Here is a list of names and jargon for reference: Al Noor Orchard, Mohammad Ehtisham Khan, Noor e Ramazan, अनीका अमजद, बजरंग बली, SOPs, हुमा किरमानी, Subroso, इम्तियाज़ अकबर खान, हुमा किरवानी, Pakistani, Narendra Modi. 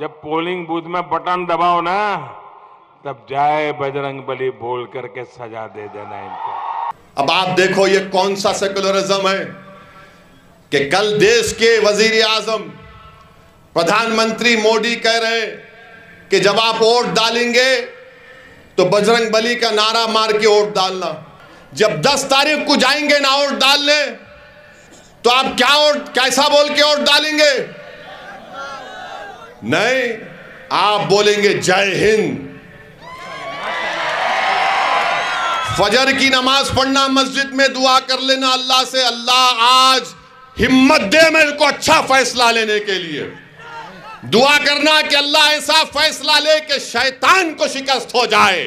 जब polling booth में button दबाओ ना, तब जय बजरंग बली बोल करके सजा दे देना इनको। अब आप देखो ये कौन सा सेकुलरिज्म है कि कल देश के वजीर आजम प्रधानमंत्री मोदी कह रहे हैं कि जब आप वोट डालेंगे तो बजरंग बली का नारा मार के वोट डालना। जब 10 तारीख को जाएंगे ना वोट डालने, तो आप क्या वोट कैसा बोल के वोट डालेंगे? नहीं, आप बोलेंगे जय हिंद। फजर की नमाज पढ़ना, मस्जिद में दुआ कर लेना अल्लाह से, अल्लाह आज हिम्मत दे मेरे को अच्छा फैसला लेने के लिए। दुआ करना कि अल्लाह ऐसा फैसला ले कि शैतान को शिकस्त हो जाए।